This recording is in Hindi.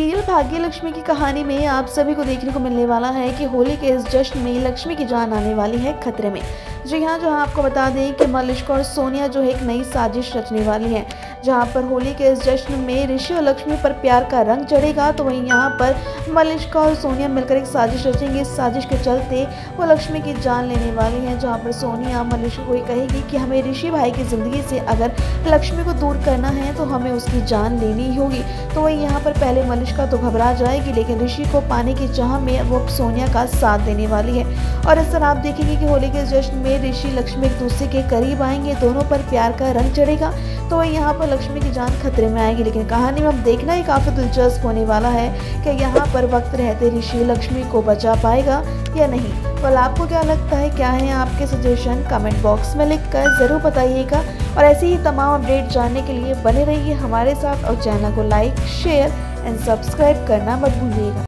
सीरियल भाग्यलक्ष्मी की कहानी में आप सभी को देखने को मिलने वाला है कि होली के इस जश्न में लक्ष्मी की जान आने वाली है खतरे में। जी हाँ, जहाँ आपको बता दें कि मलिष्का और सोनिया जो एक नई साजिश रचने वाली है, जहाँ पर होली के इस जश्न में ऋषि और लक्ष्मी पर प्यार का रंग चढ़ेगा, तो वहीं यहाँ पर मलिष्का और सोनिया मिलकर एक साजिश रचेंगे। इस साजिश के चलते वो लक्ष्मी की जान लेने वाली है, जहाँ पर सोनिया मलिष्का को कहेगी कि हमें ऋषि भाई की ज़िंदगी से अगर लक्ष्मी को दूर करना है तो हमें उसकी जान लेनी होगी। तो वहीं यहाँ पर पहले मलिष्का तो घबरा जाएगी, लेकिन ऋषि को पाने की चाह में वो सोनिया का साथ देने वाली है। और इस तरह आप देखेंगे कि होली के जश्न में ऋषि लक्ष्मी एक दूसरे के करीब आएंगे, दोनों पर प्यार का रंग चढ़ेगा, तो वहीं यहाँ पर लक्ष्मी की जान खतरे में आएगी। लेकिन कहानी में हम देखना ही काफ़ी दिलचस्प होने वाला है कि यहाँ पर वक्त रहते ऋषि लक्ष्मी को बचा पाएगा या नहीं। पर आपको क्या लगता है, क्या है आपके सजेशन, कमेंट बॉक्स में लिखकर ज़रूर बताइएगा। और ऐसे ही तमाम अपडेट जानने के लिए बने रहिए हमारे साथ और चैनल को लाइक, शेयर एंड सब्सक्राइब करना मत भूलिएगा।